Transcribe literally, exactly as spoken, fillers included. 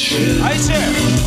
I said.